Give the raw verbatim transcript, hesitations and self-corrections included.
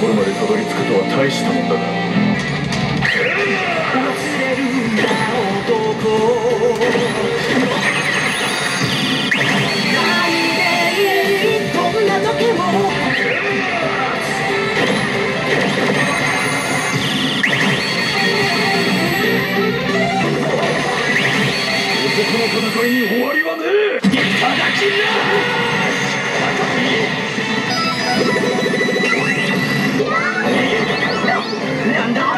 ころまでたどり着くとは大したもんだが、忘れるな男。この戦いに終わりはねえ。いただきます。なんだ。